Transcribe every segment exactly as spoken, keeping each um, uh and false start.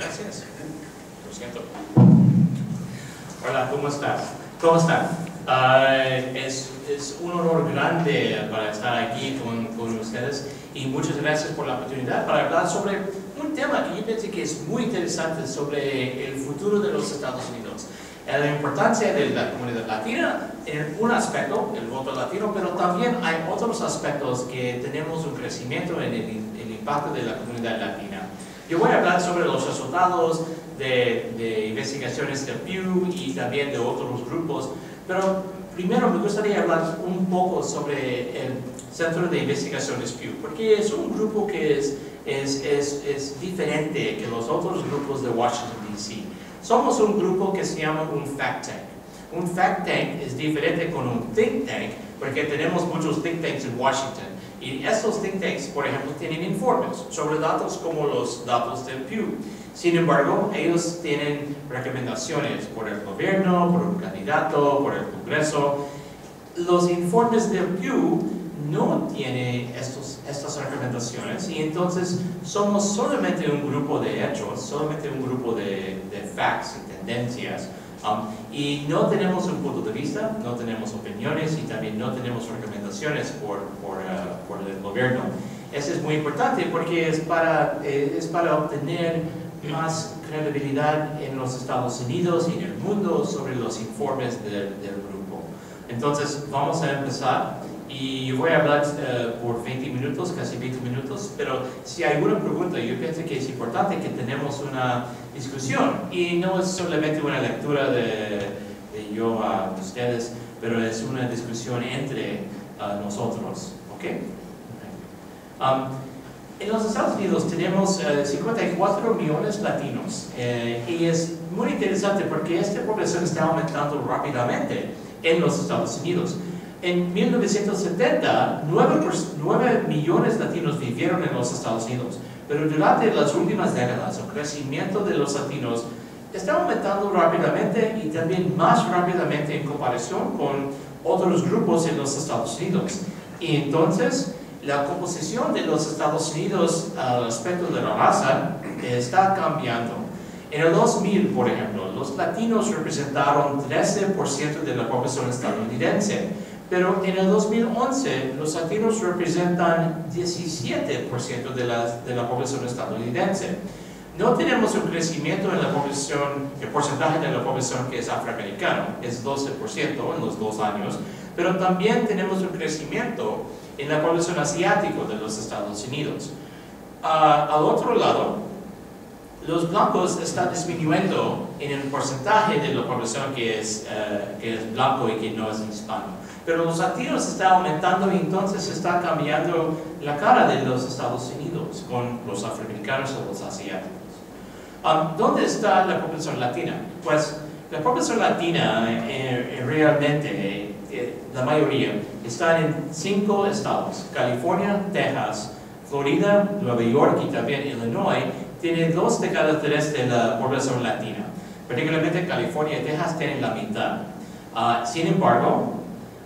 Gracias. Lo siento. Hola, ¿cómo estás? ¿Cómo están? Uh, es, es un honor grande para estar aquí con, con ustedes y muchas gracias por la oportunidad para hablar sobre un tema que yo pienso que es muy interesante sobre el futuro de los Estados Unidos. La importancia de la comunidad latina en un aspecto, el voto latino, pero también hay otros aspectos que tenemos un crecimiento en el, el impacto de la comunidad latina. Yo voy a hablar sobre los resultados de, de investigaciones de Pew y también de otros grupos, pero primero me gustaría hablar un poco sobre el Centro de Investigaciones Pew, porque es un grupo que es, es, es, es diferente que los otros grupos de Washington, D C Somos un grupo que se llama un fact tank. Un fact tank es diferente con un think tank porque tenemos muchos think tanks en Washington. Y estos think tanks, por ejemplo, tienen informes sobre datos como los datos de Pew. Sin embargo, ellos tienen recomendaciones por el gobierno, por un candidato, por el Congreso. Los informes de Pew no tienen estos, estas recomendaciones y entonces somos solamente un grupo de hechos, solamente un grupo de, de facts y tendencias. Um, y no tenemos un punto de vista, no tenemos opiniones y también no tenemos recomendaciones por, por, uh, por el gobierno. Eso es muy importante porque es para, eh, es para obtener más credibilidad en los Estados Unidos y en el mundo sobre los informes de, del grupo. Entonces vamos a empezar. Y yo voy a hablar uh, por veinte minutos, casi veinte minutos, pero si hay alguna pregunta, yo pienso que es importante que tenemos una discusión. Y no es solamente una lectura de, de yo a ustedes, pero es una discusión entre uh, nosotros. ¿Okay? Um, en los Estados Unidos tenemos uh, cincuenta y cuatro millones latinos. Eh, y es muy interesante porque esta población está aumentando rápidamente en los Estados Unidos. En mil novecientos setenta, nueve millones de latinos vivieron en los Estados Unidos, pero durante las últimas décadas el crecimiento de los latinos está aumentando rápidamente y también más rápidamente en comparación con otros grupos en los Estados Unidos. Y entonces, la composición de los Estados Unidos al respecto de la raza está cambiando. En el dos mil, por ejemplo, los latinos representaron trece por ciento de la población estadounidense. Pero en el dos mil once, los latinos representan diecisiete por ciento de la, de la población estadounidense. No tenemos un crecimiento en la población, el porcentaje de la población que es afroamericano, es doce por ciento en los dos años, pero también tenemos un crecimiento en la población asiática de los Estados Unidos. Uh, al otro lado, los blancos están disminuyendo en el porcentaje de la población que es, uh, que es blanco y que no es hispano. Pero los latinos están aumentando y entonces está cambiando la cara de los Estados Unidos con los afroamericanos o los asiáticos. Um, ¿Dónde está la población latina? Pues la población latina eh, eh, realmente, eh, la mayoría, está en cinco estados. California, Texas, Florida, Nueva York y también Illinois tienen dos de cada tres de la población latina. Particularmente California y Texas tienen la mitad. Uh, sin embargo,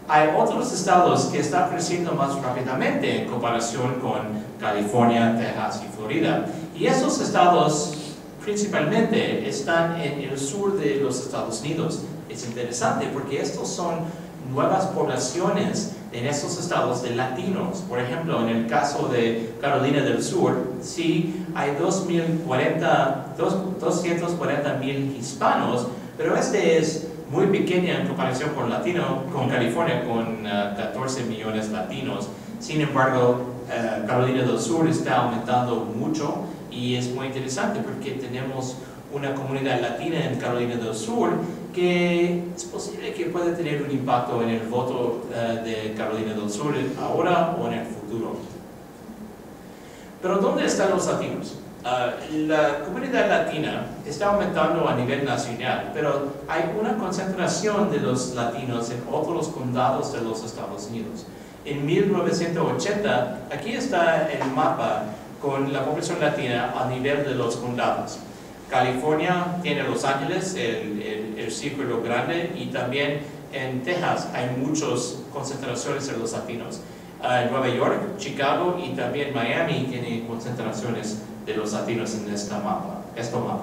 hay otros estados que están creciendo más rápidamente en comparación con California, Texas y Florida. Y esos estados principalmente están en el sur de los Estados Unidos. Es interesante porque estos son nuevas poblaciones en esos estados de latinos. Por ejemplo, en el caso de Carolina del Sur, sí hay doscientos cuarenta mil hispanos, pero este es muy pequeña en comparación con latino, con California, con uh, catorce millones latinos. Sin embargo, uh, Carolina del Sur está aumentando mucho y es muy interesante porque tenemos una comunidad latina en Carolina del Sur que es posible que pueda tener un impacto en el voto uh, de Carolina del Sur ahora o en el futuro. Pero ¿dónde están los latinos? Uh, la comunidad latina está aumentando a nivel nacional, pero hay una concentración de los latinos en otros condados de los Estados Unidos. En mil novecientos ochenta, aquí está el mapa con la población latina a nivel de los condados. California tiene Los Ángeles, el, el, el círculo grande, y también en Texas hay muchas concentraciones de los latinos. Uh, Nueva York, Chicago y también Miami tienen concentraciones de los latinos en este mapa. es Obama.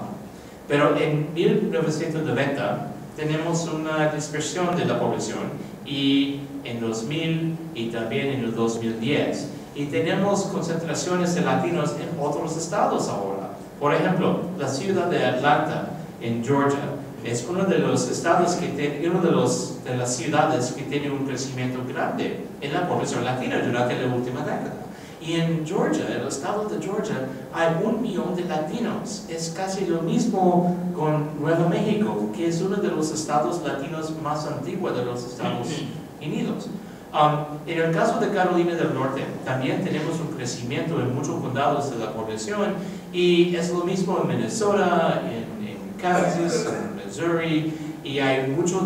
Pero en mil novecientos noventa tenemos una dispersión de la población, y en dos mil y también en el dos mil diez, y tenemos concentraciones de latinos en otros estados ahora. Por ejemplo, la ciudad de Atlanta en Georgia es uno de los estados que tiene, uno de los de las ciudades que tiene un crecimiento grande en la población latina durante la última década. Y en Georgia, el estado de Georgia, hay un millón de latinos. Es casi lo mismo con Nuevo México, que es uno de los estados latinos más antiguos de los Estados Unidos. Um, en el caso de Carolina del Norte, también tenemos un crecimiento en muchos condados de la población, y es lo mismo en Minnesota, en, en Kansas, en Missouri, y hay muchos,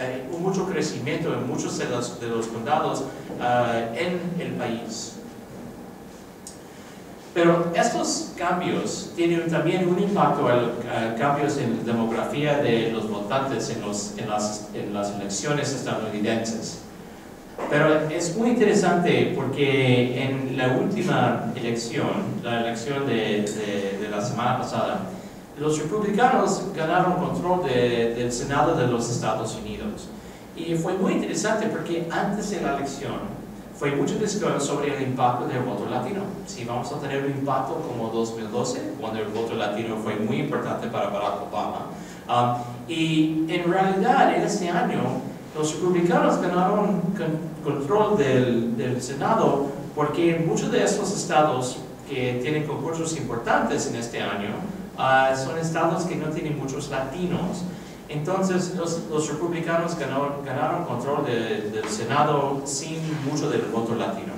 hay mucho crecimiento en muchos de los, de los condados uh, en el país. Pero estos cambios tienen también un impacto en uh, cambios en la demografía de los votantes en, los, en, las, en las elecciones estadounidenses. Pero es muy interesante porque en la última elección, la elección de, de, de la semana pasada, los republicanos ganaron control de, del Senado de los Estados Unidos. Y fue muy interesante porque antes de la elección, fue mucha discusión sobre el impacto del voto latino. Si vamos a tener un impacto como dos mil doce, cuando el voto latino fue muy importante para Barack Obama. Um, y en realidad, en este año, los republicanos ganaron control del, del Senado porque en muchos de estos estados que tienen concursos importantes en este año uh, son estados que no tienen muchos latinos. Entonces, los, los republicanos ganaron, ganaron control de, del Senado sin mucho del voto latino.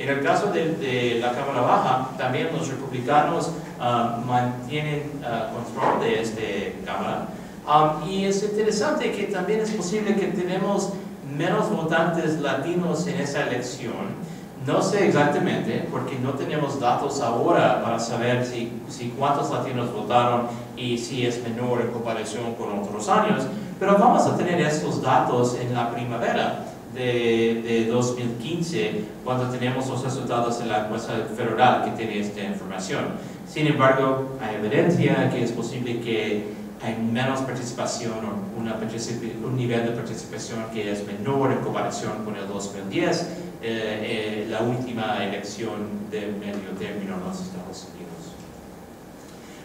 En el caso de, de la Cámara Baja, también los republicanos uh, mantienen uh, control de esta Cámara. Um, y es interesante que también es posible que tenemos menos votantes latinos en esa elección. No sé exactamente, porque no tenemos datos ahora para saber si, si cuántos latinos votaron y si es menor en comparación con otros años, pero vamos a tener estos datos en la primavera de, de dos mil quince, cuando tenemos los resultados de la encuesta federal que tiene esta información. Sin embargo, hay evidencia que es posible que hay menos participación o una particip- un nivel de participación que es menor en comparación con el dos mil diez, Eh, eh, la última elección de medio término en los Estados Unidos.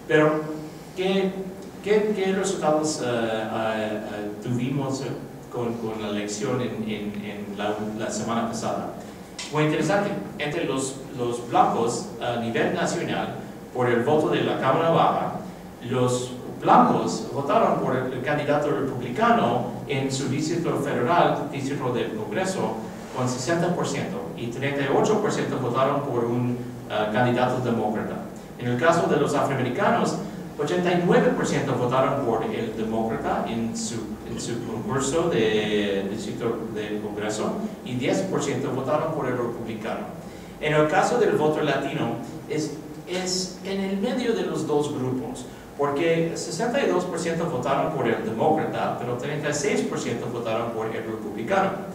Pero, ¿qué, qué, qué resultados uh, uh, uh, tuvimos con, con la elección en, en, en la, la semana pasada? Fue interesante, entre los, los blancos a nivel nacional, por el voto de la Cámara Baja, los blancos votaron por el candidato republicano en su distrito federal, distrito del Congreso, con sesenta por ciento, y treinta y ocho por ciento votaron por un uh, candidato demócrata. En el caso de los afroamericanos, ochenta y nueve por ciento votaron por el demócrata en su, en su concurso de, de, del Congreso, y diez por ciento votaron por el republicano. En el caso del voto latino, es, es en el medio de los dos grupos, porque sesenta y dos por ciento votaron por el demócrata, pero treinta y seis por ciento votaron por el republicano.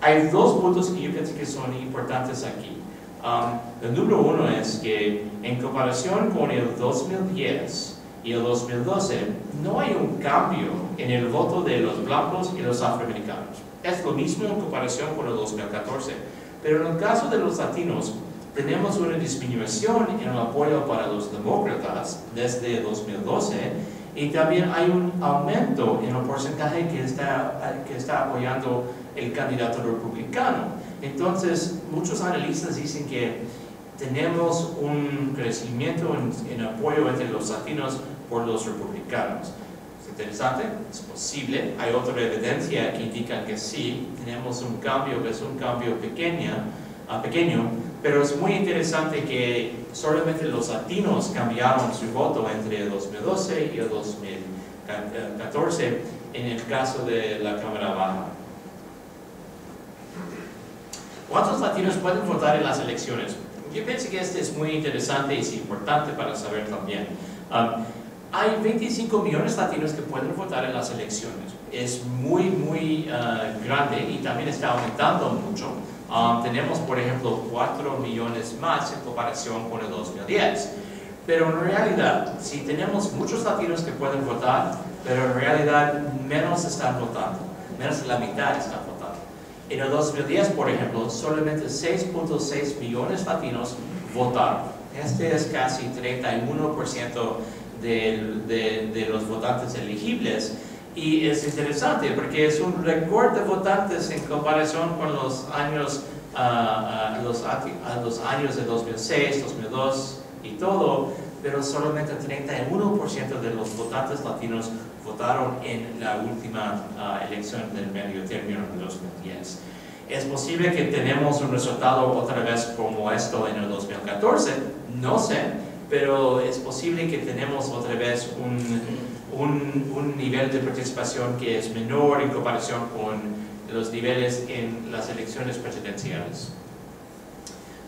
Hay dos puntos que yo pienso que son importantes aquí. Um, el número uno es que en comparación con el dos mil diez y el dos mil doce, no hay un cambio en el voto de los blancos y los afroamericanos. Es lo mismo en comparación con el dos mil catorce. Pero en el caso de los latinos, tenemos una disminución en el apoyo para los demócratas desde dos mil doce, y también hay un aumento en el porcentaje que está, que está apoyando el candidato republicano. Entonces, muchos analistas dicen que tenemos un crecimiento en, en apoyo entre los latinos por los republicanos. ¿Es interesante? ¿Es posible? Hay otra evidencia que indica que sí, tenemos un cambio, que es un cambio pequeño, uh, pequeño, pero es muy interesante que solamente los latinos cambiaron su voto entre el dos mil doce y el dos mil catorce en el caso de la Cámara Baja. ¿Cuántos latinos pueden votar en las elecciones? Yo pienso que este es muy interesante y es importante para saber también. Um, hay veinticinco millones de latinos que pueden votar en las elecciones. Es muy, muy uh, grande y también está aumentando mucho. Um, tenemos, por ejemplo, cuatro millones más en comparación con el dos mil diez. Pero en realidad, si tenemos muchos latinos que pueden votar, pero en realidad menos están votando, menos de la mitad están votando. En el dos mil diez, por ejemplo, solamente seis punto seis millones de latinos votaron. Este es casi treinta y uno por ciento de, de, de los votantes elegibles. Y es interesante porque es un récord de votantes en comparación con los años, uh, uh, los, uh, los años de dos mil seis, dos mil dos y todo, pero solamente treinta y uno por ciento de los votantes latinos votaron en la última uh, elección del medio término de dos mil diez. Es posible que tenemos un resultado otra vez como esto en el dos mil catorce, no sé, pero es posible que tenemos otra vez un, un, un nivel de participación que es menor en comparación con los niveles en las elecciones presidenciales.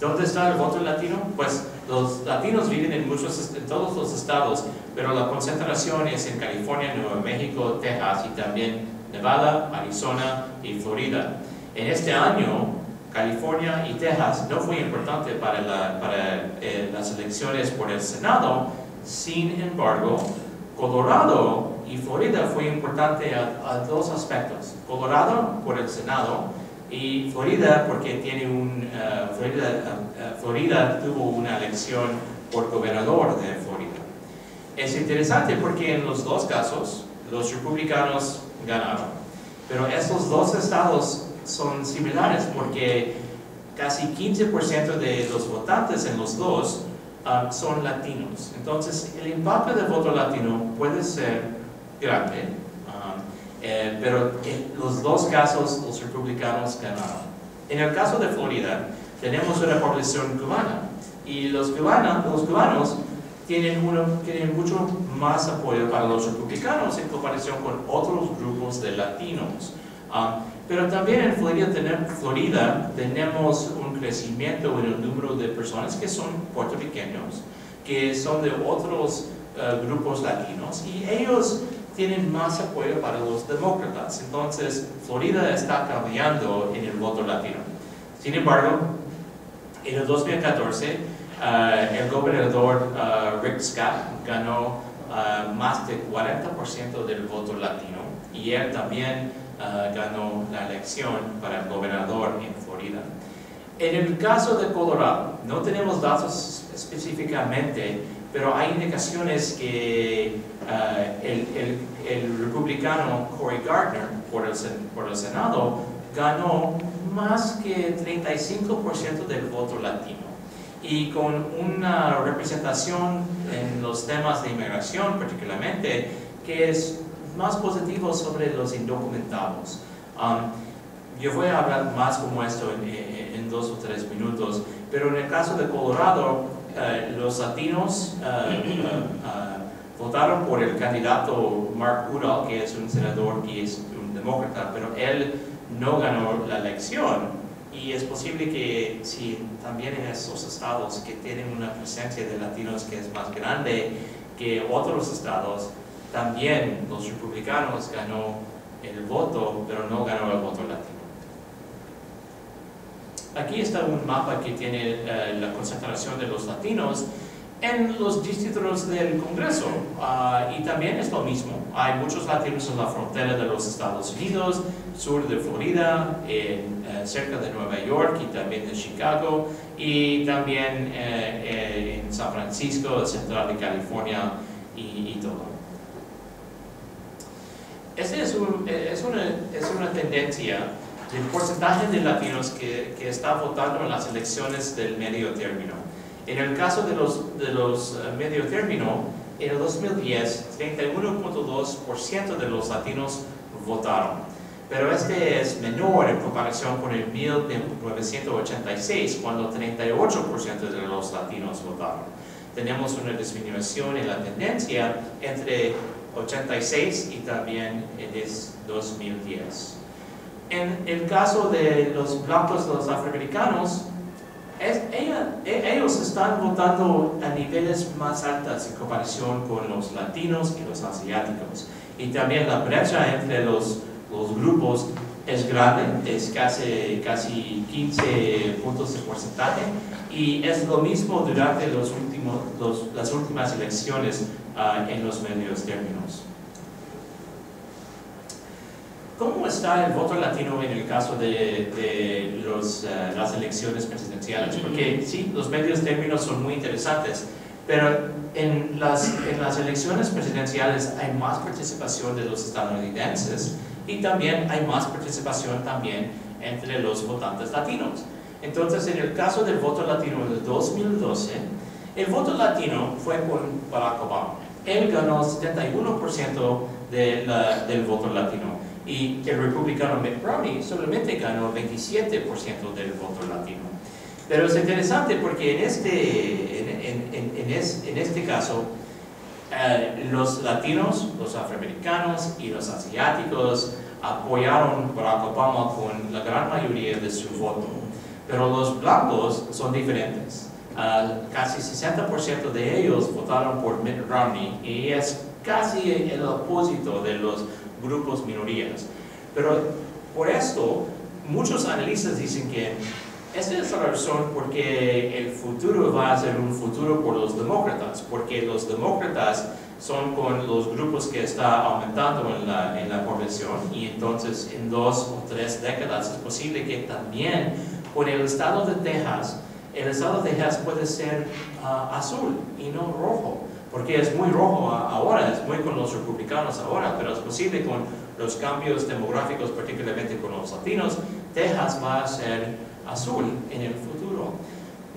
¿Dónde está el voto latino? Pues los latinos viven en, muchos, en todos los estados, pero la concentración es en California, Nuevo México, Texas y también Nevada, Arizona y Florida. En este año, California y Texas no fue importante para, la, para eh, las elecciones por el Senado, sin embargo, Colorado y Florida fue importante a, a dos aspectos. Colorado por el Senado, y Florida, porque tiene un, uh, Florida, uh, Florida tuvo una elección por gobernador de Florida. Es interesante porque en los dos casos los republicanos ganaron. Pero estos dos estados son similares porque casi quince por ciento de los votantes en los dos uh, son latinos. Entonces el impacto del voto latino puede ser grande. Eh, pero en los dos casos los republicanos ganaron. En el caso de Florida tenemos una población cubana y los, cubana, los cubanos tienen, uno, tienen mucho más apoyo para los republicanos en comparación con otros grupos de latinos. Um, pero también en Florida, tener, Florida tenemos un crecimiento en el número de personas que son puertorriqueños, que son de otros uh, grupos latinos y ellos tienen más apoyo para los demócratas. Entonces, Florida está cambiando en el voto latino. Sin embargo, en el dos mil catorce, uh, el gobernador uh, Rick Scott ganó uh, más del cuarenta por ciento del voto latino y él también uh, ganó la elección para el gobernador en Florida. En el caso de Colorado, no tenemos datos específicamente, pero hay indicaciones que uh, el, el, el republicano Cory Gardner por el, por el Senado ganó más que treinta y cinco por ciento del voto latino. Y con una representación en los temas de inmigración particularmente, que es más positivo sobre los indocumentados. Um, yo voy a hablar más como esto en, en dos o tres minutos, pero en el caso de Colorado, Uh, los latinos uh, uh, uh, votaron por el candidato Mark Udall, que es un senador que es un demócrata, pero él no ganó la elección. Y es posible que si también en esos estados que tienen una presencia de latinos que es más grande que otros estados, también los republicanos ganó el voto, pero no ganó el voto latino. Aquí está un mapa que tiene uh, la concentración de los latinos en los distritos del Congreso uh, y también es lo mismo. Hay muchos latinos en la frontera de los Estados Unidos, sur de Florida, en, uh, cerca de Nueva York y también de Chicago y también uh, en San Francisco, central de California y, y todo. Esta es, un, es, una, es una tendencia. El porcentaje de latinos que, que está votando en las elecciones del medio término. En el caso de los, de los medio término, en el dos mil diez, treinta y uno punto dos por ciento de los latinos votaron. Pero este es menor en comparación con el mil novecientos ochenta y seis, cuando treinta y ocho por ciento de los latinos votaron. Tenemos una disminución en la tendencia entre ochenta y seis y también en dos mil diez. En el caso de los blancos, los afroamericanos, es, ella, ellos están votando a niveles más altos en comparación con los latinos y los asiáticos. Y también la brecha entre los, los grupos es grande, es casi, casi quince puntos de porcentaje, y es lo mismo durante los últimos, los, las últimas elecciones uh, en los medios términos. ¿Cómo está el voto latino en el caso de, de los, uh, las elecciones presidenciales? Porque sí, los medios términos son muy interesantes, pero en las, en las elecciones presidenciales hay más participación de los estadounidenses y también hay más participación también entre los votantes latinos. Entonces, en el caso del voto latino del dos mil doce, el voto latino fue por Barack Obama. Él ganó setenta y uno por ciento de la, del voto latino, y el republicano Mitt Romney solamente ganó veintisiete por ciento del voto latino. Pero es interesante porque en este, en, en, en, en es, en este caso, eh, los latinos, los afroamericanos y los asiáticos apoyaron a Barack Obama con la gran mayoría de su voto. Pero los blancos son diferentes. Uh, casi sesenta por ciento de ellos votaron por Mitt Romney, y es casi el opósito de los grupos minorías. Pero por esto, muchos analistas dicen que esta es la razón por qué el futuro va a ser un futuro por los demócratas, porque los demócratas son con los grupos que está aumentando en la, en la población, y entonces en dos o tres décadas es posible que también por el estado de Texas, el estado de Texas puede ser uh, azul y no rojo. Porque es muy rojo ahora, es muy con los republicanos ahora, pero es posible con los cambios demográficos, particularmente con los latinos, Texas va a ser azul en el futuro.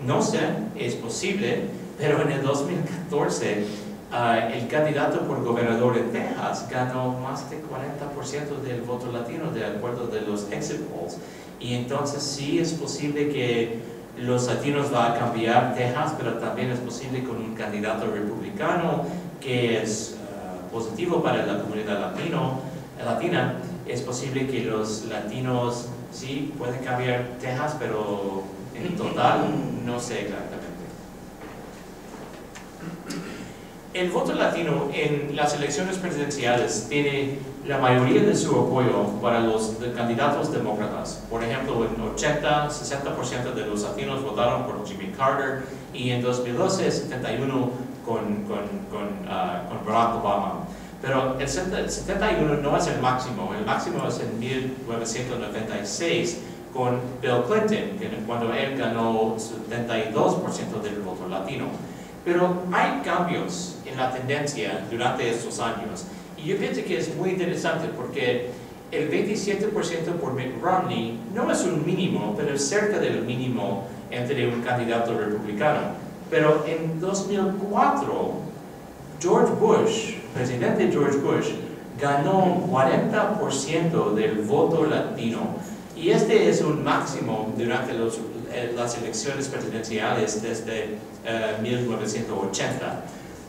No sé, es posible, pero en el dos mil catorce uh, el candidato por gobernador en Texas ganó más del cuarenta por ciento del voto latino, de acuerdo de los exit polls. Y entonces sí es posible que los latinos va a cambiar Texas, pero también es posible con un candidato republicano que es uh, positivo para la comunidad latino, latina. Es posible que los latinos sí pueden cambiar Texas, pero en total no sé exactamente. El voto latino en las elecciones presidenciales tiene la mayoría de su apoyo para los de candidatos demócratas. Por ejemplo, en ochenta, sesenta por ciento de los latinos votaron por Jimmy Carter, y en dos mil doce, setenta y uno por ciento con, con, con, uh, con Barack Obama. Pero el setenta y uno no es el máximo, el máximo es en mil novecientos noventa y seis con Bill Clinton, cuando él ganó setenta y dos por ciento del voto latino. Pero hay cambios en la tendencia durante estos años. Y yo pienso que es muy interesante porque el veintisiete por ciento por Mitt Romney no es un mínimo, pero es cerca del mínimo entre un candidato republicano. Pero en dos mil cuatro, George Bush, presidente George Bush, ganó cuarenta por ciento del voto latino. Y este es un máximo durante los, eh, las elecciones presidenciales desde eh, mil novecientos ochenta.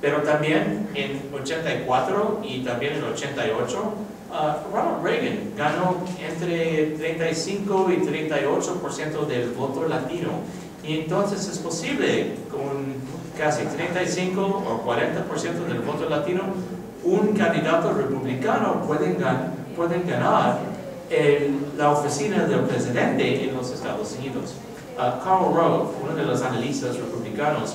Pero también en ochenta y cuatro y también en ochenta y ocho, uh, Ronald Reagan ganó entre treinta y cinco y treinta y ocho por ciento del voto latino. Y entonces es posible, con casi treinta y cinco o cuarenta por ciento del voto latino, un candidato republicano puede gan- pueden ganar el, la oficina del presidente en los Estados Unidos. Uh, Karl Rove, uno de los analistas republicanos,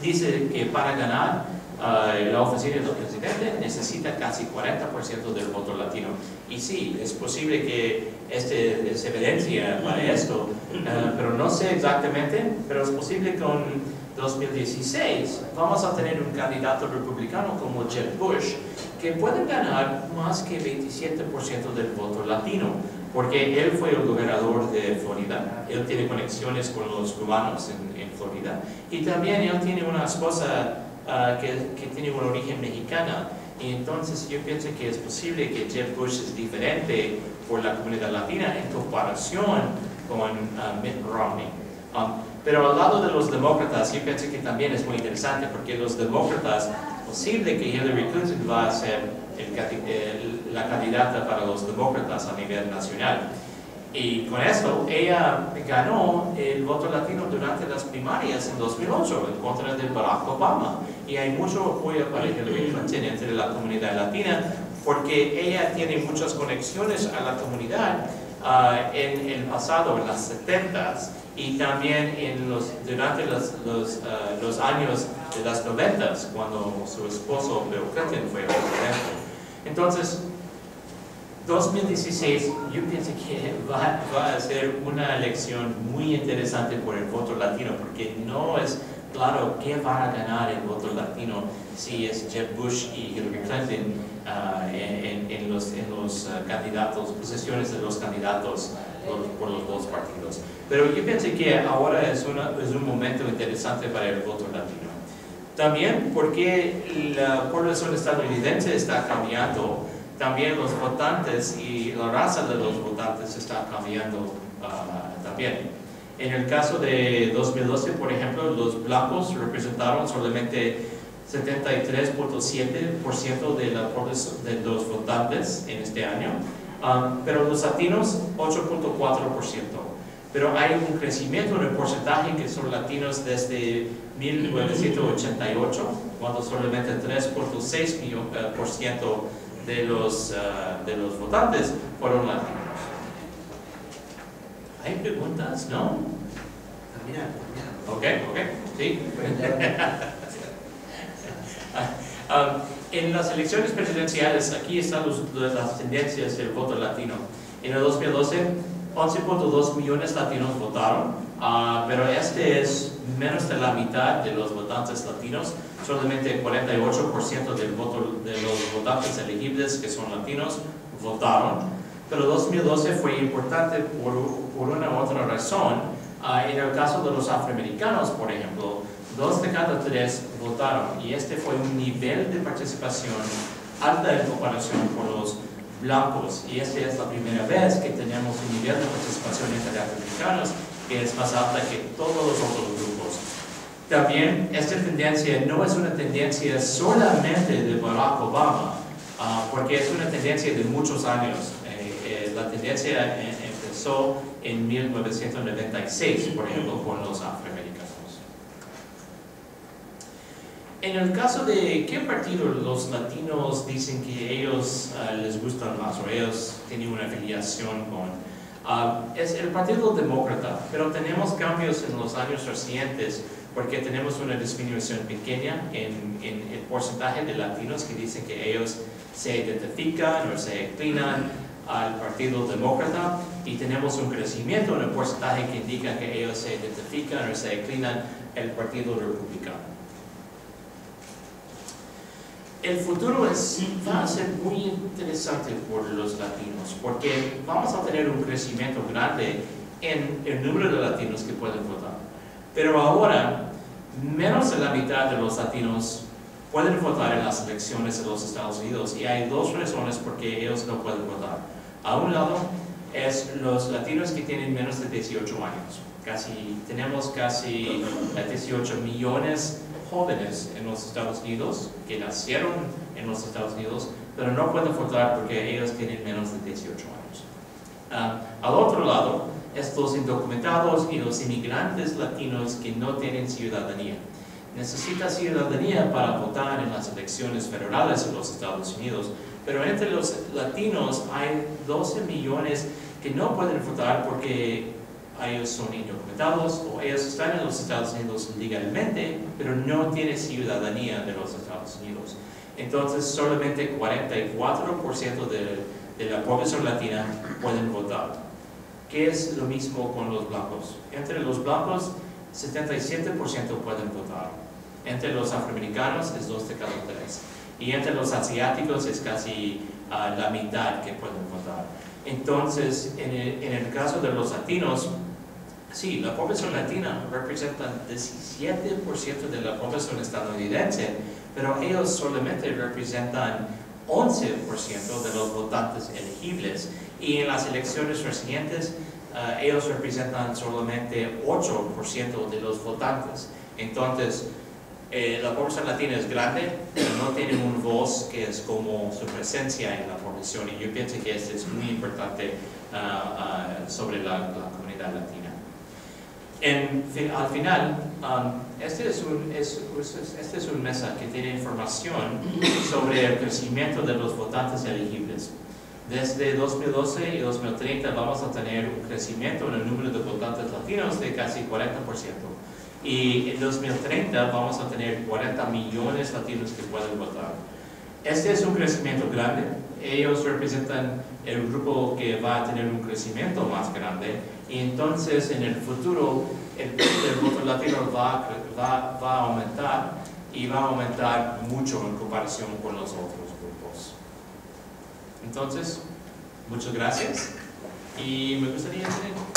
dice que para ganar uh, la oficina del presidente necesita casi cuarenta por ciento del voto latino. Y sí, es posible que este, es evidencia para esto, uh, pero no sé exactamente, pero es posible que en dos mil dieciséis vamos a tener un candidato republicano como Jeb Bush, que puede ganar más que veintisiete por ciento del voto latino, porque él fue el gobernador de Florida, él tiene conexiones con los cubanos en, en Florida, y también él tiene una esposa uh, que, que tiene un origen mexicana, y entonces yo pienso que es posible que Jeb Bush es diferente por la comunidad latina en comparación con uh, Mitt Romney. Um, pero al lado de los demócratas, yo pienso que también es muy interesante, porque los demócratas, es posible que Hillary Clinton va a ser el, el, la candidata para los demócratas a nivel nacional. Y con eso, ella ganó el voto latino durante las primarias en dos mil ocho en contra de Barack Obama. Y hay mucho apoyo para Hillary Clinton entre la comunidad latina, porque ella tiene muchas conexiones a la comunidad uh, en el pasado, en las setentas, y también en los, durante los, los, uh, los años de las noventas, cuando su esposo Bill Clinton fue presidente. Entonces, dos mil dieciséis, yo pienso que va, va a ser una elección muy interesante por el voto latino, porque no es claro qué va a ganar el voto latino si es Jeb Bush y Hillary Clinton uh, en, en los, en los uh, candidatos, posiciones de los candidatos por, por los dos partidos. Pero yo pienso que ahora es, una, es un momento interesante para el voto latino. También porque la población estadounidense está cambiando. También los votantes y la raza de los votantes está cambiando uh, también. En el caso de dos mil doce, por ejemplo, los blancos representaron solamente setenta y tres punto siete por ciento de, de los votantes en este año, um, pero los latinos ocho punto cuatro por ciento. Pero hay un crecimiento en el porcentaje que son latinos desde mil novecientos ochenta y ocho, cuando solamente tres punto seis por ciento de los, uh, de los votantes fueron latinos. ¿Hay preguntas? ¿No? Mira, mira. Ok, ok, sí. um, en las elecciones presidenciales, aquí están los, las tendencias del voto latino. En el dos mil doce, once punto dos millones de latinos votaron, uh, pero este es menos de la mitad de los votantes latinos. Solamente el cuarenta y ocho por ciento del voto de los votantes elegibles que son latinos votaron. Pero dos mil doce fue importante por, por una u otra razón. Uh, en el caso de los afroamericanos, por ejemplo, dos de cada tres votaron, y este fue un nivel de participación alta en comparación con los blancos, y esta es la primera vez que tenemos un nivel de participación entre afroamericanos que es más alta que todos los otros grupos. También, esta tendencia no es una tendencia solamente de Barack Obama, uh, porque es una tendencia de muchos años. Eh, eh, la tendencia eh, empezó en mil novecientos noventa y seis, por ejemplo, con los afroamericanos. En el caso de qué partido los latinos dicen que ellos uh, les gustan más o ellos tienen una afiliación con, uh, es el Partido Demócrata, pero tenemos cambios en los años recientes porque tenemos una disminución pequeña en, en el porcentaje de latinos que dicen que ellos se identifican o se inclinan al Partido Demócrata, y tenemos un crecimiento en el porcentaje que indica que ellos se identifican o se inclinan al Partido Republicano. El futuro es, va a ser muy interesante por los latinos, porque vamos a tener un crecimiento grande en el número de latinos que pueden votar. Pero ahora, menos de la mitad de los latinos pueden votar en las elecciones de los Estados Unidos, y hay dos razones por qué ellos no pueden votar. A un lado, es los latinos que tienen menos de dieciocho años. Casi, tenemos casi dieciocho millones jóvenes en los Estados Unidos que nacieron en los Estados Unidos, pero no pueden votar porque ellos tienen menos de dieciocho años. Uh, al otro lado, estos indocumentados y los inmigrantes latinos que no tienen ciudadanía. Necesitan ciudadanía para votar en las elecciones federales en los Estados Unidos, pero entre los latinos hay doce millones que no pueden votar porque ellos son indocumentados o ellos están en los Estados Unidos legalmente, pero no tienen ciudadanía de los Estados Unidos. Entonces, solamente cuarenta y cuatro por ciento de, de la población latina pueden votar, que es lo mismo con los blancos. Entre los blancos, setenta y siete por ciento pueden votar. Entre los afroamericanos es dos de cada tres. Y entre los asiáticos es casi uh, la mitad que pueden votar. Entonces, en el, en el caso de los latinos, sí, la población latina representa diecisiete por ciento de la población estadounidense, pero ellos solamente representan once por ciento de los votantes elegibles. Y en las elecciones recientes, uh, ellos representan solamente ocho por ciento de los votantes. Entonces, eh, la población latina es grande, pero no tiene una voz que es como su presencia en la población. Y yo pienso que esto es muy importante uh, uh, sobre la, la comunidad latina. En, al final, um, este, es un, es, este es un mesa que tiene información sobre el crecimiento de los votantes elegibles. Desde dos mil doce y dos mil treinta vamos a tener un crecimiento en el número de votantes latinos de casi cuarenta por ciento. Y en dos mil treinta vamos a tener cuarenta millones de latinos que pueden votar. Este es un crecimiento grande. Ellos representan el grupo que va a tener un crecimiento más grande. Y entonces en el futuro el, el voto latino va, va, va a aumentar y va a aumentar mucho en comparación con los otros grupos. Entonces, muchas gracias. Y me gustaría decir...